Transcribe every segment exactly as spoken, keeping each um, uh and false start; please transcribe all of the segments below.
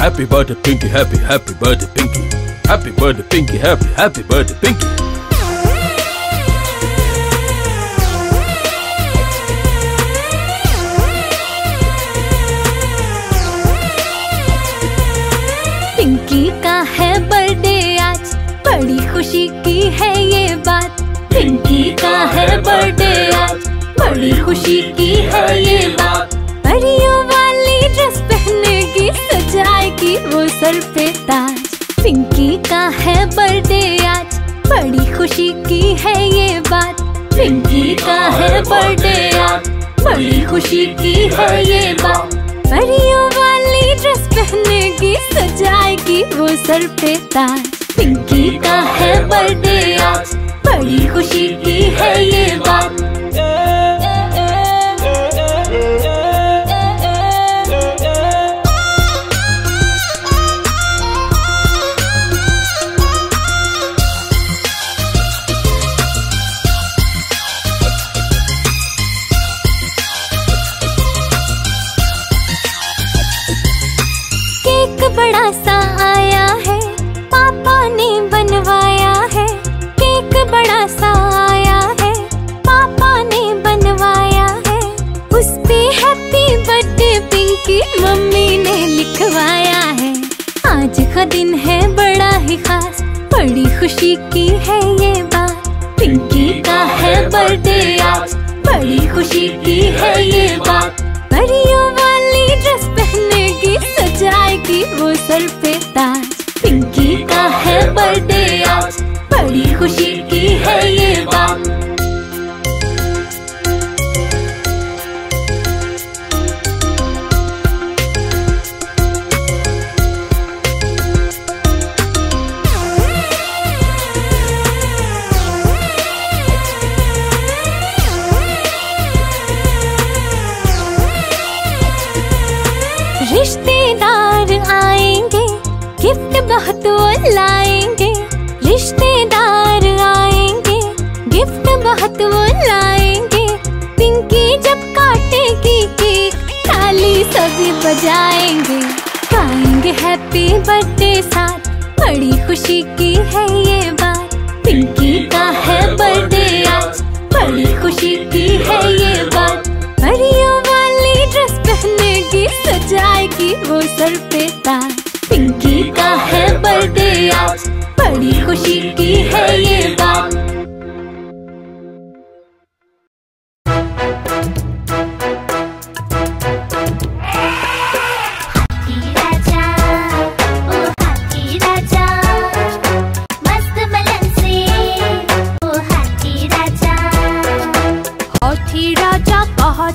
Happy birthday, Pinky, happy, happy birthday, Pinky. Happy birthday, Pinky, happy, happy birthday, Pinky. Pinky का है birthday आज, बड़ी खुशी की है ये बात। पिंकी का है बर्थडे आज, बड़ी खुशी की है ये बात। परियों वाली ड्रेस पहनेगी, सजाएगी वो सर पे ताज। पिंकी का है बर्थडे आज, बड़ी खुशी की है ये बात। पिंकी का है बर्थडे आज, बड़ी खुशी की है ये बात। परियों वाली ड्रेस पहनेगी, सजाएगी वो सर पे ताज। पिंकी का है बर्थडे आज, बड़ी खुशी की है ये बात। बड़ा सा आया है, पापा ने बनवाया है। केक बड़ा सा आया है, पापा ने बनवाया है। उस पे हैप्पी बर्थडे पिंकी, मम्मी ने लिखवाया है। आज का दिन है बड़ा ही खास, बड़ी खुशी की है ये बात। पिंकी का है बर्थडे आज, बड़ी खुशी की है ये बात। परियों वाली ड्रेस पहनेगी, सजाएगी वो सर पे ताज। पिंकी का है बर्थडे आज, बड़ी खुशी की है ये बात। रिश्तेदार आएंगे, गिफ्ट बहुत वो लाएंगे। रिश्तेदार आएंगे, गिफ्ट बहुत वो लाएंगे। पिंकी जब काटेगी केक, ताली सभी बजाएंगे। गाएंगे हैप्पी बर्थडे साथ, बड़ी खुशी की है ये बात। पिंकी का है बर्थडे आज, बड़ी खुशी की है ये बात। परियों वाली ड्रेस पहनेगी, सजाएगी वो सर पे ताज। पिंकी का है बर्थडे आज, बड़ी खुशी की है ये बात।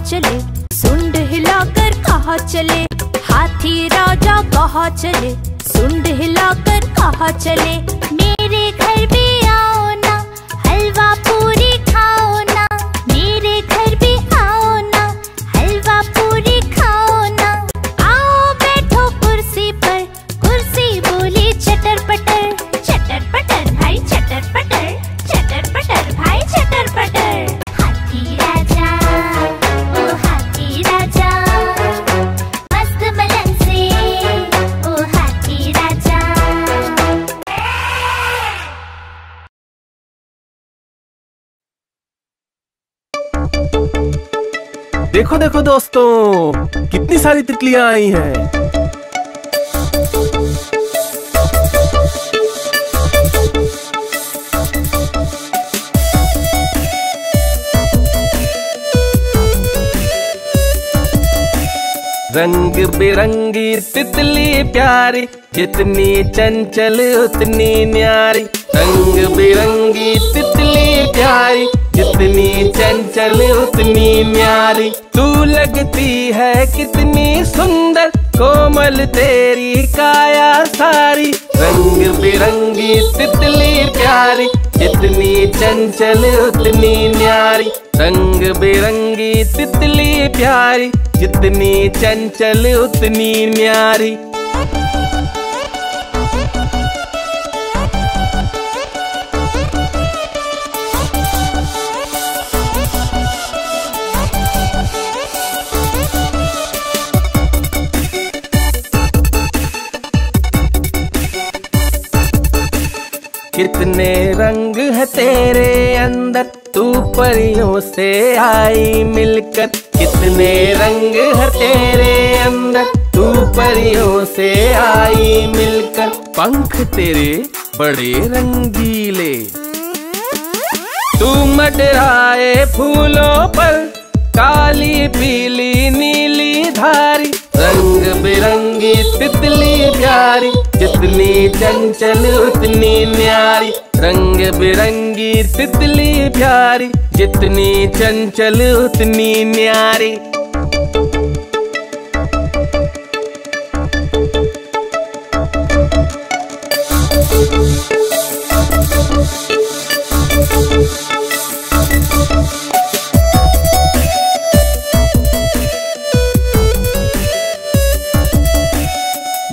चले सुंड हिलाकर कहाँ चले, हाथी राजा कहाँ चले, सुंड हिलाकर कहाँ चले। मेरे घर भी आओ ना, हलवा पूरी खाओ ना। मेरे घर भी आओ ना, हलवा पूरी खाओ ना। आओ बैठो कुर्सी पर, कुर्सी बोली चटर पटर। चटर पटर भाई चटर पटर, चटर पटर भाई चटर पटर। हाथी राजा देखो देखो दोस्तों, कितनी सारी तितलियां आई हैं। रंग बिरंगी तितली प्यारी, जितनी चंचल उतनी न्यारी। रंग बिरंगी तितली प्यारी, जितनी चंचल उतनी न्यारी। तू लगती है कितनी सुंदर, कोमल तेरी काया सारी। रंग बिरंगी तितली प्यारी, जितनी चंचल उतनी न्यारी। रंग बिरंगी तितली प्यारी, जितनी चंचल उतनी न्यारी। कितने रंग है तेरे अंदर, तू परियों से आई मिलकर। कितने रंग है तेरे अंदर, तू परियों से आई मिलकर। पंख तेरे बड़े रंगीले, तू मडराए फूलों पर, काली पीली नीली धारी, रंग बिरंगी तितली प्यारी, जितनी चंचल उतनी न्यारी। रंग बिरंगी तितली प्यारी, जितनी चंचल उतनी न्यारी।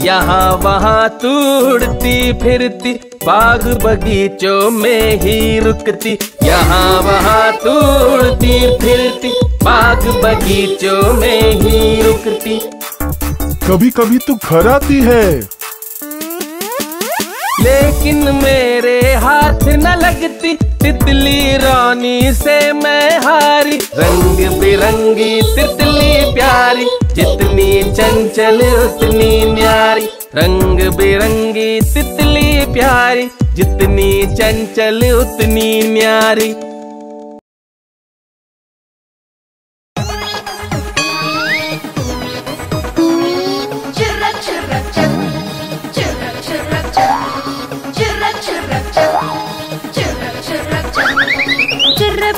यहाँ वहाँ तू उड़ती फिरती, बाग बगीचों में ही रुकती। यहाँ वहाँ तू उड़ती फिरती, बाग बगीचों में ही रुकती। कभी कभी तू घर आती है, लेकिन मेरे हाथ न लगती, तितली रानी से मैं हारी। रंग बिरंगी तितली प्यारी, जितनी चंचल उतनी न्यारी। रंग बिरंगी तितली प्यारी, जितनी चंचल उतनी न्यारी।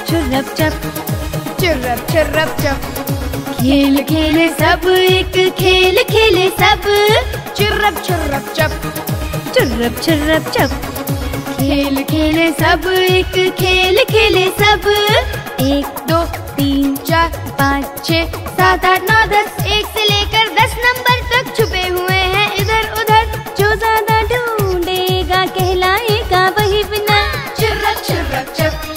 चुर्रप चप चुर्रप चुर्रप चप, खेल खेले सब एक खेल खेले सब। चुर्रप चुर्रप चप चुर्रप चुर्रप चप, खेल खेले सब एक खेल खेले सब। एक दो तीन चार पाँच छः सात आठ नौ दस, एक से लेकर दस नंबर तक छुपे हुए हैं इधर उधर। जो ज्यादा ढूंढेगा कहलाएगा वही बिना। चुर्रप चुर्रप चप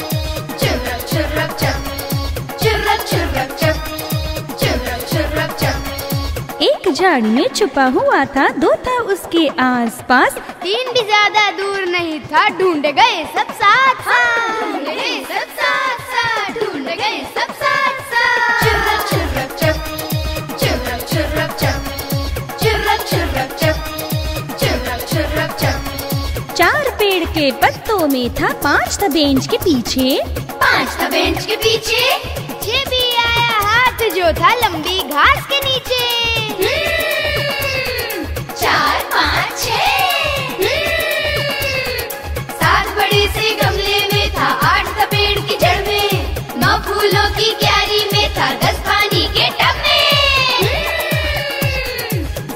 झाड़ में छुपा हुआ था, दो था उसके आसपास, तीन भी ज्यादा दूर नहीं था। ढूंढ गए सब साथ साथ, ढूंढ गए सब साथ साथ, ढूंढ गए सब साथ साथ। चुर्रप चुर्रप चप चुर्रप चुर्रप चप चुर्रप चुर्रप चप चुर्रप चुर्रप चप। चार पेड़ के पत्तों में था, पाँच था बेंच के पीछे, पाँच था बेंच के पीछे। पीछे भी आया हाथ जो था लंबी घास के नीचे। चार पाँच छः सात बड़े से गमले में था, आठ था पेड़ की जड़ में, नौ फूलों की क्यारी में था, दस पानी के टब में।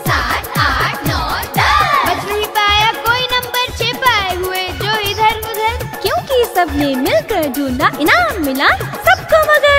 सात आठ नौ दस, बच नहीं पाया कोई नंबर छः पाए हुए जो इधर उधर। क्योंकि सबने मिलकर ढूंढा, इनाम मिला सबको मगर।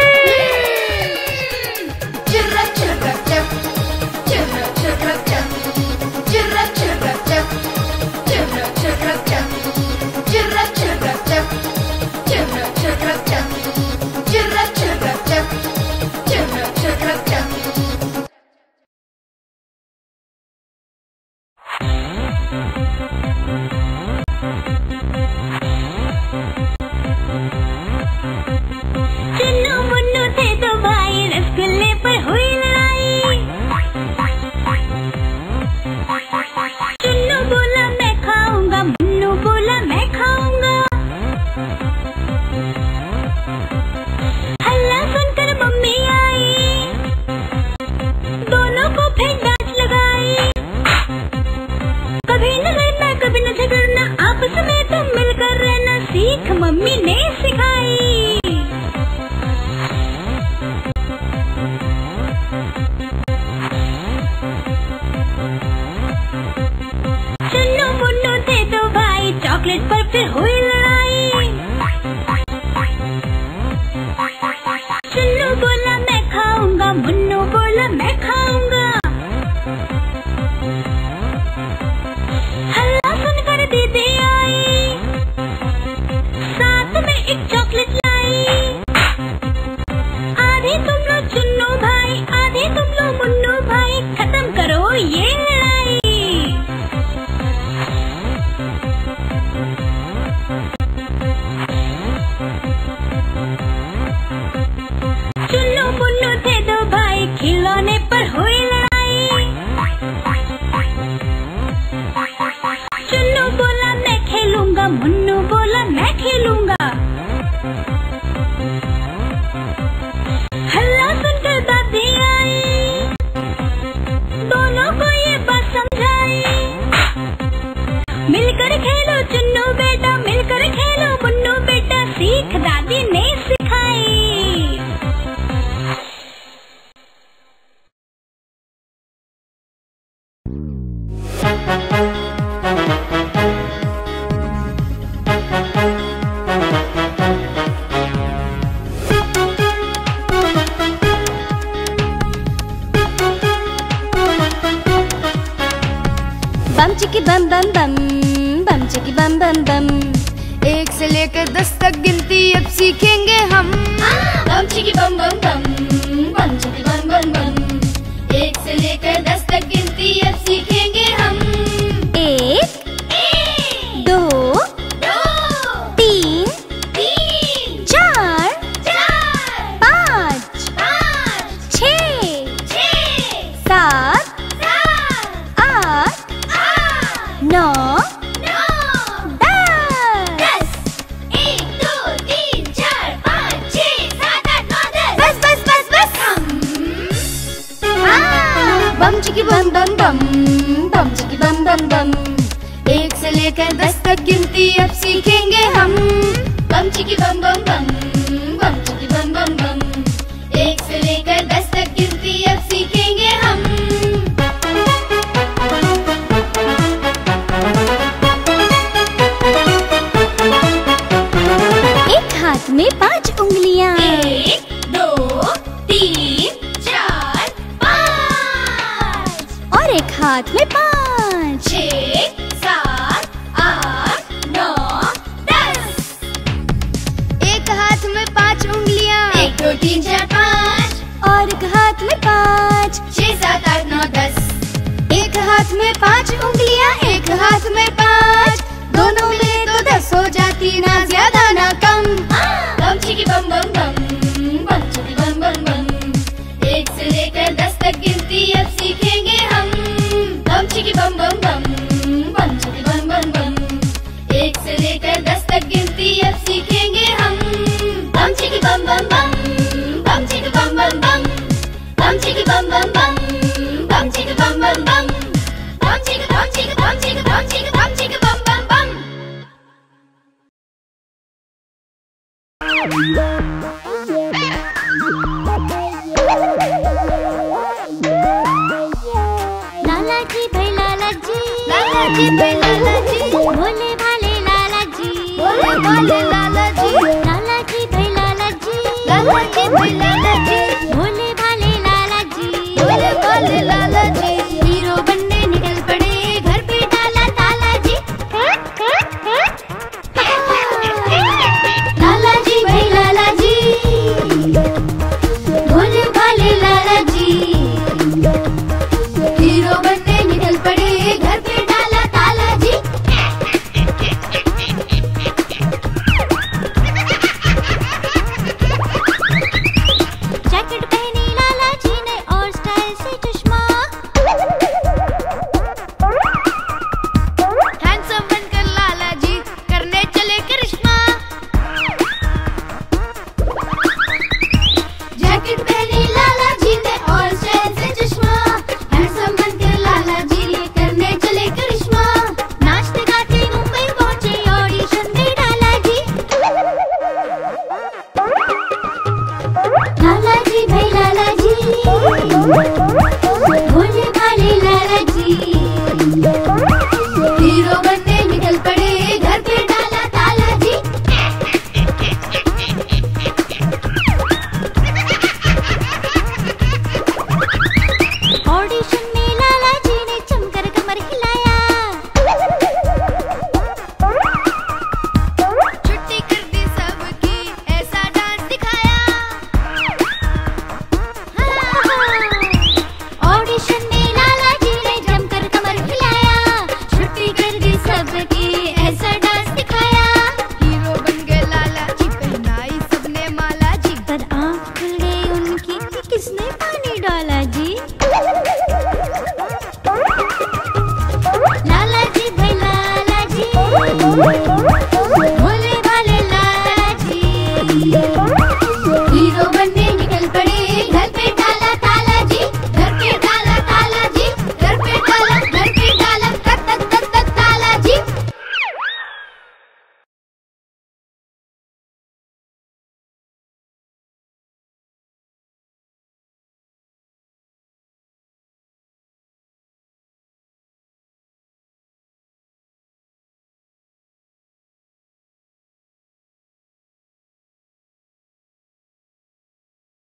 बम बम बम बम चिकी बम बम बम। एक से लेकर दस तक गिनती अब सीखेंगे हम। बम चिकी बम बम बम बम चिकी बम बम बम। एक से लेकर दस तक गिनती अब सीखेंगे हम। एक, एक दो, दो तीन, तीन चार, चार पाँच, पाँच छः, छः सात नौ दस। एक दो तीन चार पाँच छः सात आठ नौ दस। बस बस बस बस हम। बम चिकी बम बम बम बम चिकी बम बम बम। एक से लेकर दस तक गिनती अब सीखेंगे हम। बम चिकी बम बम बम बम चिकी बम बम बम। एक से लेकर दस तक गिनती अब सीखेंगे हम। में पाँच उंगलियां। एक दो तीन चार पाँच। और एक हाथ में पाँच। छः सात आठ नौ दस। एक हाथ में पाँच उंगलियां। एक दो तीन चार पाँच। और एक हाथ में पाँच। छः सात आठ नौ दस। एक हाथ में पाँच उंगलियां। एक हाथ में पाँच। दोनों में तो दस हो जाती ना ज्यादा ना कम। चिकी बम बम बम बम चिकी बम बम बम। एक से लेकर दस तक गिनती अब सीखेंगे हम। बम चिकी बम बम बम बम चिकी बम बम बम। एक से लेकर दस तक गिनती अब सीखेंगे हम। बम चिकी बम बम बम बम चिकी बम बम बम। बम चिकी बम बम बम बम चिकी बम बम बम। बम चिकी बम चिकी बम चिकी बम चिकी बम चिकी बम बम बम। लाला जी भाई लाला जी, लाला जी भाई लाला जी, भोले भाले लाला जी, भोले भाले लाला जी। लाला जी भाई लाला जी, लाला जी भाई लाला जी, भोले भाले लाला जी, भोले भाले लाला जी। हीरो बनने निकल पड़े, घर पे डाला ताला जी। लाला जी भाई लाला जी, भोले भाले लाला जी। हीरो बनने निकल पड़े, घर पे डाला ताला जी। जैकेट पहनी लाला जी ने और स्टाइल से चश्मा। हैंडसम बनकर लाला जी करने चले करिश्मा। जैकेट पहनी लाला जी ने और स्टाइल से चश्मा। हैंडसम बनकर लाला जी ने करने चले करिश्मा। नाचते गाते मुंबई पहुंचे, ऑडिशन दे डाला जी। लाला जी भाई लाला जी,